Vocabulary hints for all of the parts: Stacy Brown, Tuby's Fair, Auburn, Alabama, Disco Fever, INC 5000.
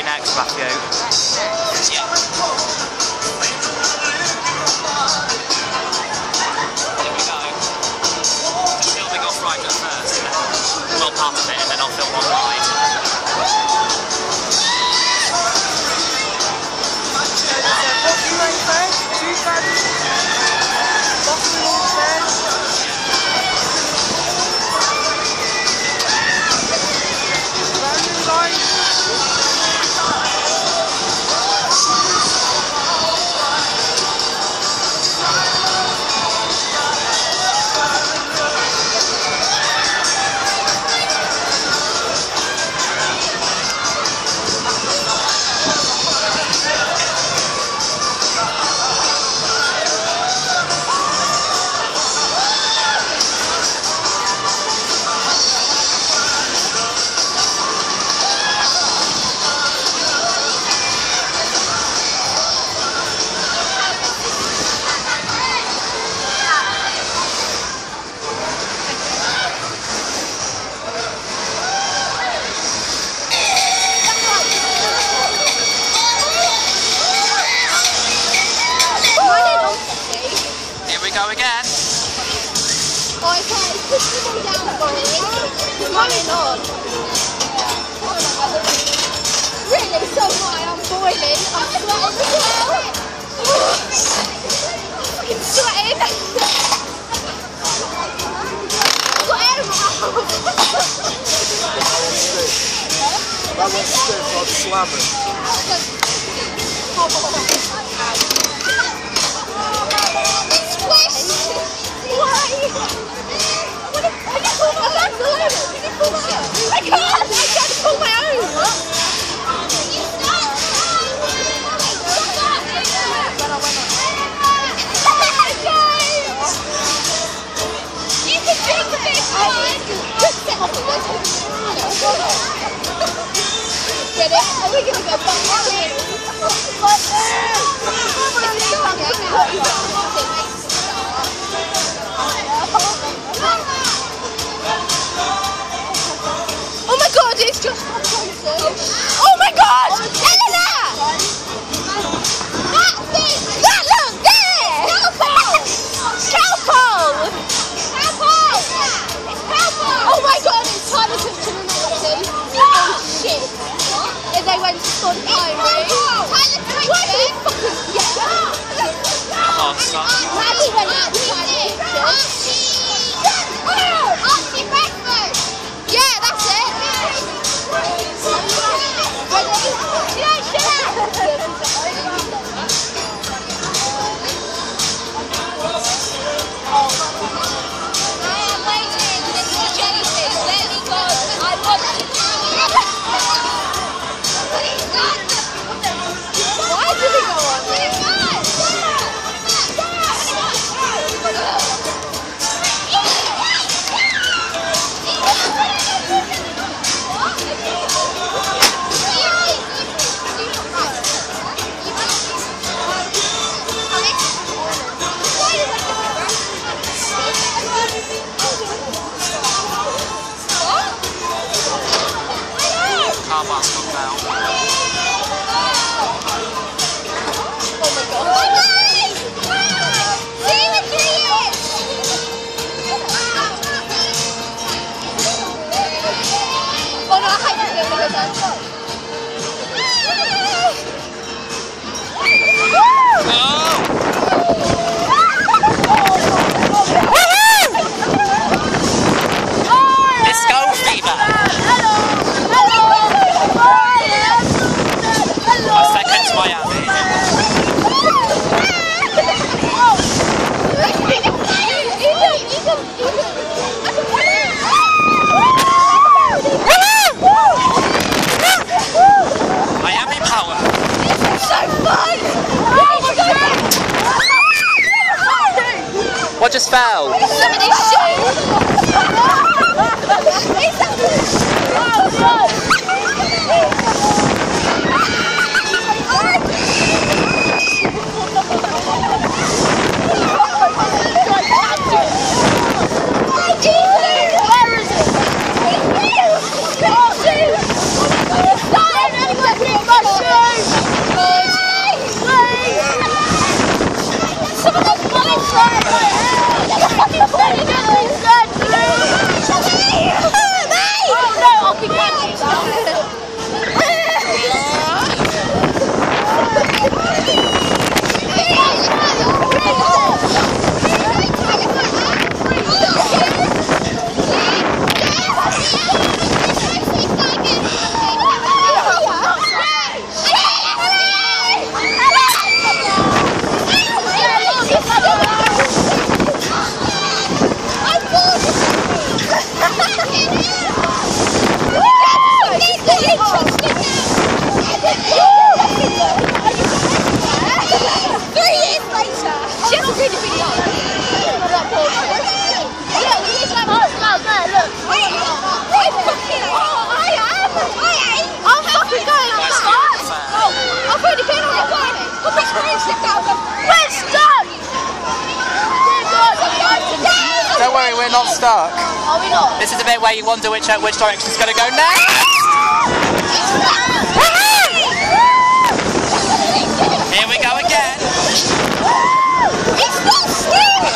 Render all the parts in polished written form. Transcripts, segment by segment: be next, Matthew? Here we go. Just filming off ride at first, well part of it, and then I'll film on ride. Where is it? Where is it? Oh, shoot! Oh, my God! Thích cái video này. Lợn thôi. Bây giờ đi xem thôi. Vào cái lợn. Don't worry, we're not stuck. Are we not? This is the bit where you wonder which direction it's going to go next. Here we go again. It's not scary.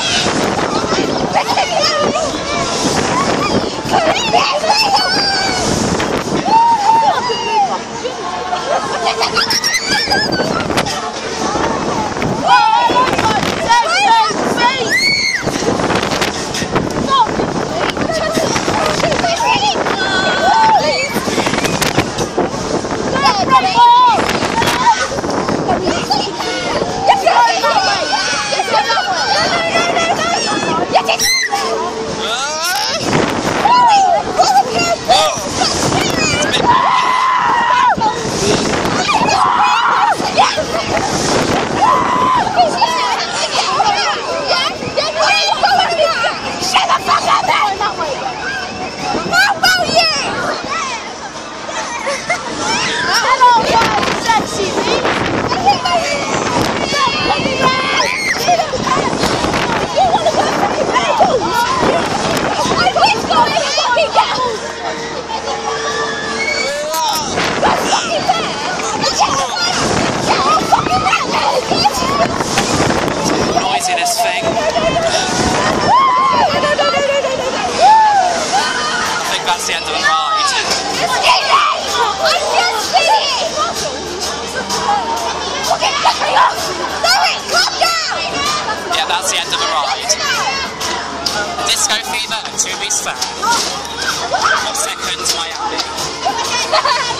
Yeah, that's the end of the ride. Disco fever at Tuby's Fair.